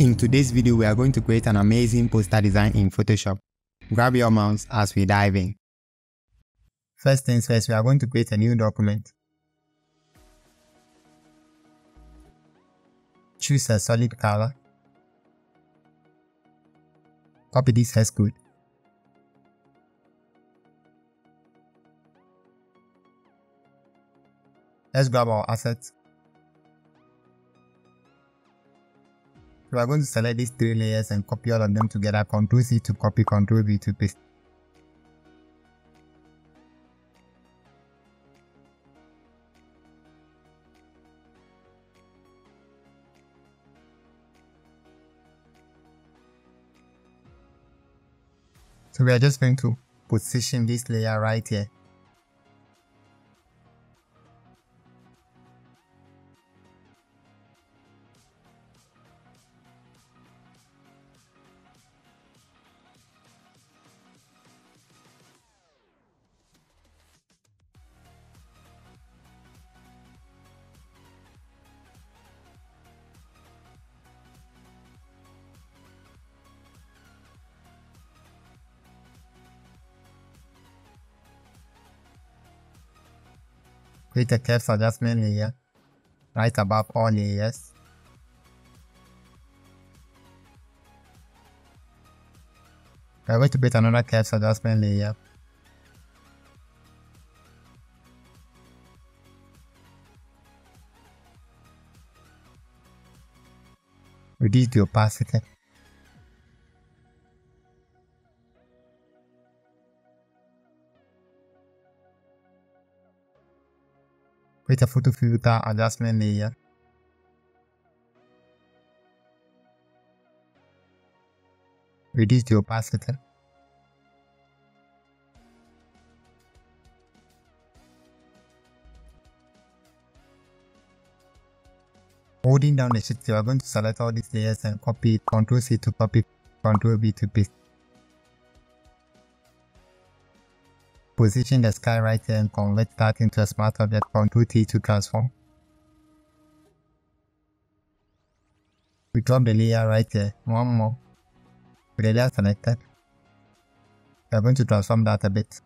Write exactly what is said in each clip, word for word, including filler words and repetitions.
In today's video, we are going to create an amazing poster design in Photoshop. Grab your mouse as we dive in. First things first, we are going to create a new document. Choose a solid color. Copy this hex code. Let's grab our assets. We are going to select these three layers and copy all of them together. Ctrl C to copy, Ctrl V to paste. So we are just going to position this layer right here. Create a curves adjustment layer right above all layers. We are going to create another curves adjustment layer. Reduce the opacity. Create a photo filter adjustment layer. Reduce the opacity. Holding down the shift, you are going to select all these layers and copy it. Ctrl C to copy, Ctrl V to paste. Position the sky right here and convert that into a smart object. Ctrl T to transform. We drop the layer right here. One more. With the layer selected, we are going to transform that a bit.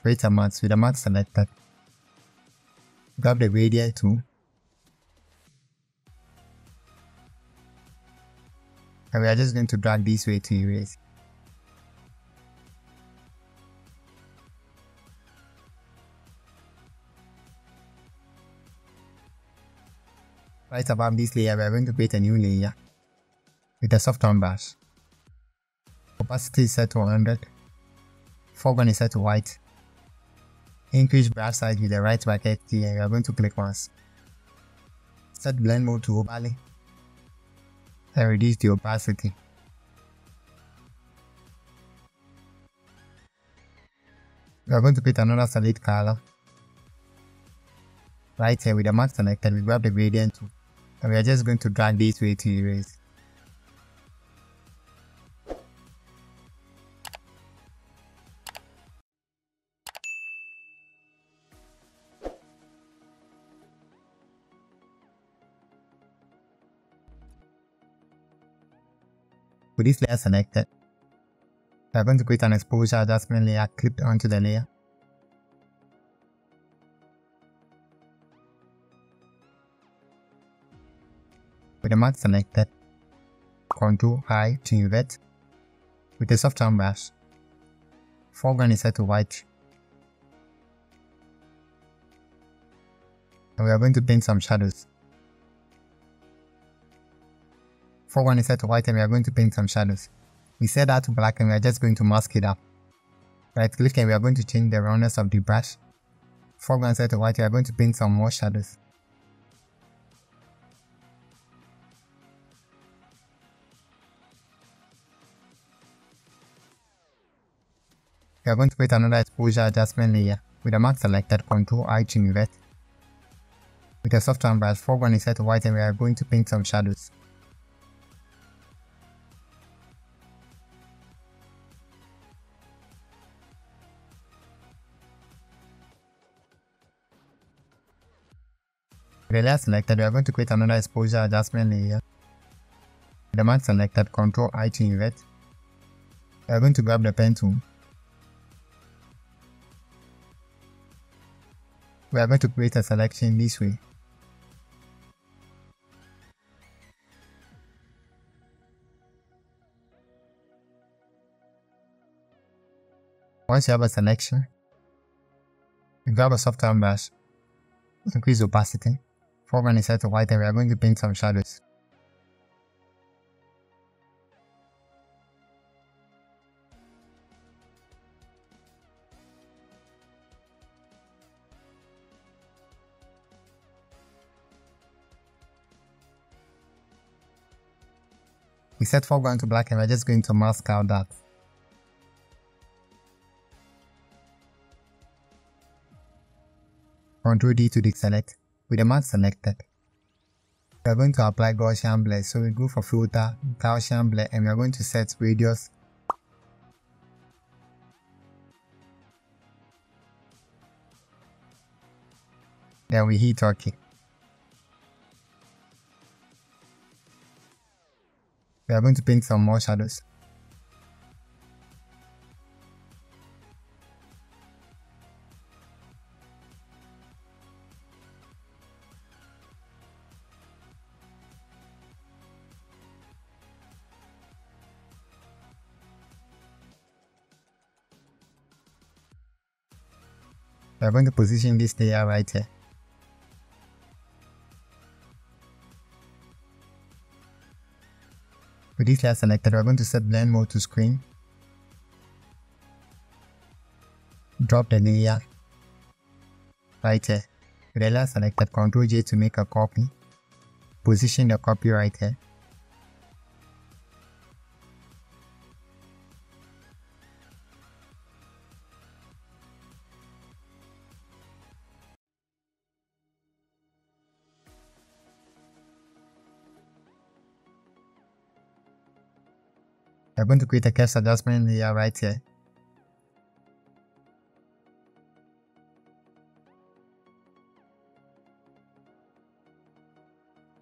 Create a mask with the mask selected. Grab the radii tool. And we are just going to drag this way to erase. Right above this layer, we are going to create a new layer with a soft tone brush. Opacity is set to one hundred. Foreground is set to white. Increase brush size with the right bracket key, and we are going to click once. Set blend mode to overlay. And reduce the opacity. We are going to create another solid color. Right here with the mask selected, we grab the gradient tool and we are just going to drag this way to erase. With this layer selected, we are going to create an exposure adjustment layer clipped onto the layer. With the mask selected, Ctrl-I to invert. With the soft tone brush, foreground is set to white. And we are going to paint some shadows. Foreground is set to white and we are going to paint some shadows. We set that to black and we are just going to mask it up. Right click and we are going to change the roundness of the brush. Foreground set to white, we are going to paint some more shadows. We are going to create another exposure adjustment layer with the mask selected, Ctrl-I to invert. With a soft tone brush, foreground is set to white and we are going to paint some shadows. Okay, let's select that. We are going to create another exposure adjustment layer. The man selected, Control I to invert. We are going to grab the pen tool. We are going to create a selection this way. Once you have a selection, you grab a soft round brush, increase opacity, foreground is set to white, and we are going to paint some shadows. We set foreground to black and we are just going to mask out that. Ctrl D to deselect with the mask selected. We are going to apply Gaussian blur, so we go for filter, Gaussian blur, and we are going to set radius. Then we hit OK. We are going to paint some more shadows. We are going to position this layer right here. With this layer selected, we are going to set blend mode to screen. Drop the layer right here. With the layer selected, Control J to make a copy. Position the copy right here. We are going to create a curves adjustment layer right here.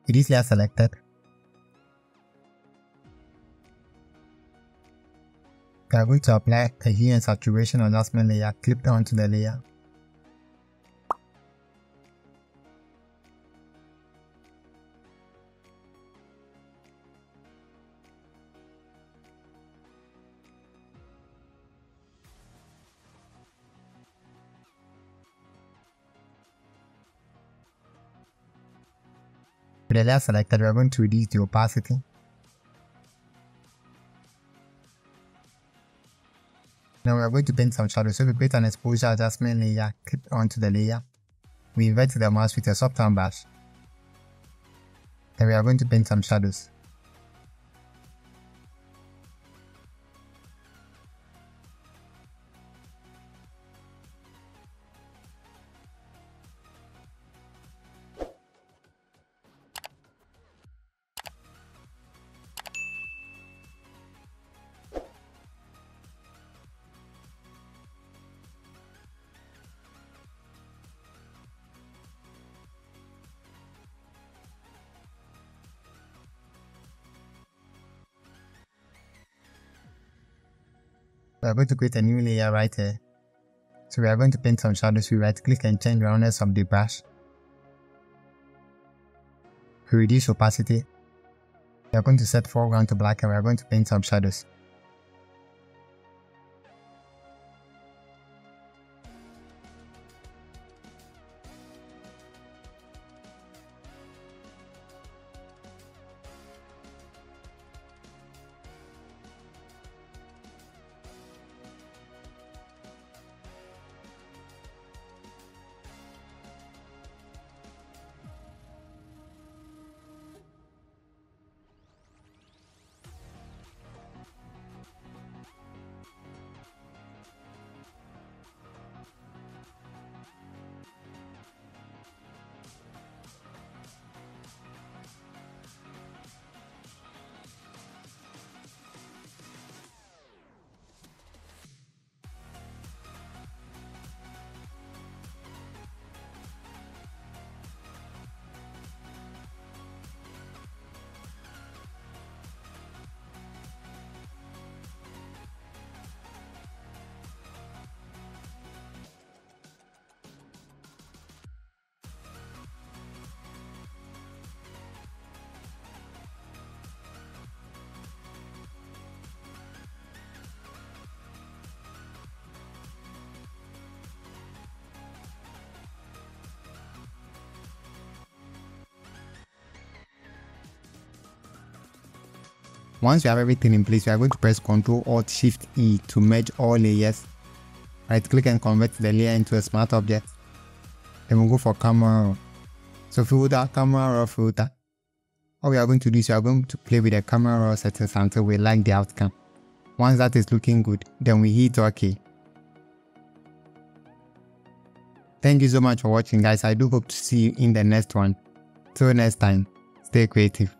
With this layer selected, we are going to apply a hue and saturation adjustment layer clipped onto the layer. With the layer selected, we are going to reduce the opacity. Now we are going to paint some shadows, so we create an exposure adjustment layer, clip onto the layer. We invert the mask with a soft round brush. Then we are going to paint some shadows. We are going to create a new layer right here. So we are going to paint some shadows. We right click and change the roundness of the brush. To reduce opacity, we are going to set foreground to black and we are going to paint some shadows. Once you have everything in place, you are going to press Ctrl Alt Shift E to merge all layers. Right click and convert the layer into a smart object. Then we'll go for camera raw. So filter, camera raw filter. All we are going to do is we are going to play with the camera raw settings until we like the outcome. Once that is looking good, then we hit OK. Thank you so much for watching, guys. I do hope to see you in the next one. Till next time, stay creative.